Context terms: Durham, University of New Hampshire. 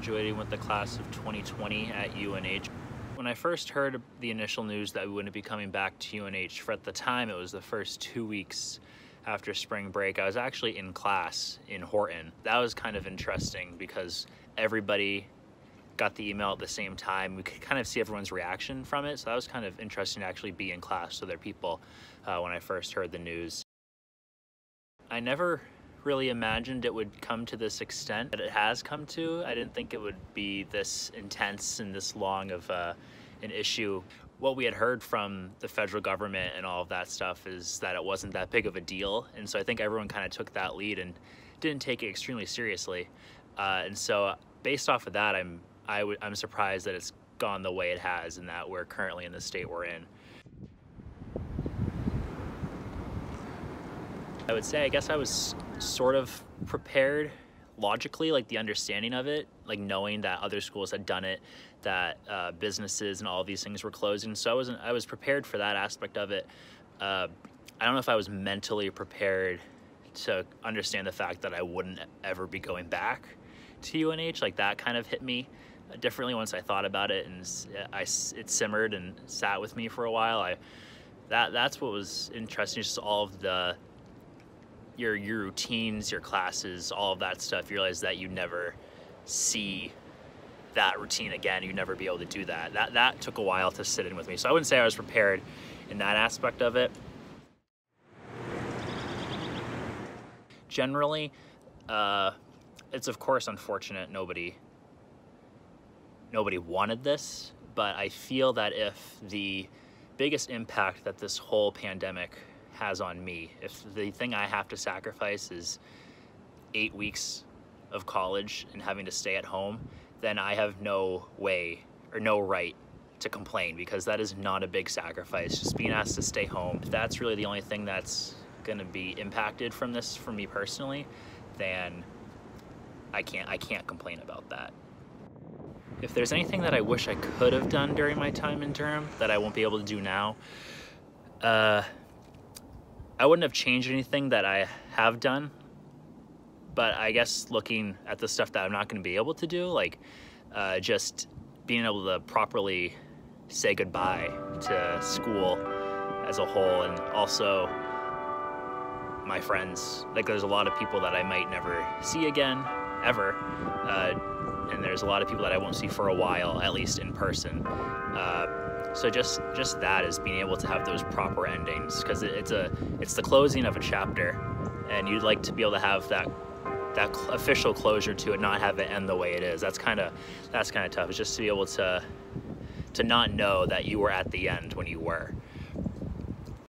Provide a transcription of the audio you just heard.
graduating with the class of 2020 at UNH. When I first heard the initial news that we wouldn't be coming back to UNH, for at the time it was the first 2 weeks after spring break, I was actually in class in Horton. That was kind of interesting because everybody got the email at the same time. We could kind of see everyone's reaction from it, so that was kind of interesting to actually be in class with other people when I first heard the news. I never really imagined it would come to this extent that it has come to. I didn't think it would be this intense and this long of an issue. What we had heard from the federal government and all of that stuff is that it wasn't that big of a deal, and so I think everyone kind of took that lead and didn't take it extremely seriously. And so based off of that, I'm surprised that it's gone the way it has and that we're currently in the state we're in. I would say I guess I was sort of prepared logically, like the understanding of it, like knowing that other schools had done it, that businesses and all of these things were closing. So I was prepared for that aspect of it. I don't know if I was mentally prepared to understand the fact that I wouldn't ever be going back to UNH. Like that kind of hit me differently once I thought about it, and it simmered and sat with me for a while. That's what was interesting, just all of the your routines, your classes, all of that stuff. You realize that you never see that routine again. You never be able to do that. That took a while to sit in with me. So I wouldn't say I was prepared in that aspect of it. Generally, it's of course unfortunate. Nobody wanted this, but I feel that if the biggest impact that this whole pandemic has on me, if the thing I have to sacrifice is 8 weeks of college and having to stay at home, then I have no way or no right to complain, because that is not a big sacrifice. Just being asked to stay home, if that's really the only thing that's gonna be impacted from this for me personally, then I can't complain about that. If there's anything that I wish I could have done during my time in Durham that I won't be able to do now, I wouldn't have changed anything that I have done, but I guess looking at the stuff that I'm not going to be able to do, like just being able to properly say goodbye to school as a whole, and also my friends. Like there's a lot of people that I might never see again, ever, and there's a lot of people that I won't see for a while, at least in person. So just that is being able to have those proper endings, because it's the closing of a chapter, and you'd like to be able to have that official closure to it, not have it end the way it is. That's kind of tough. It's just to be able to not know that you were at the end when you were.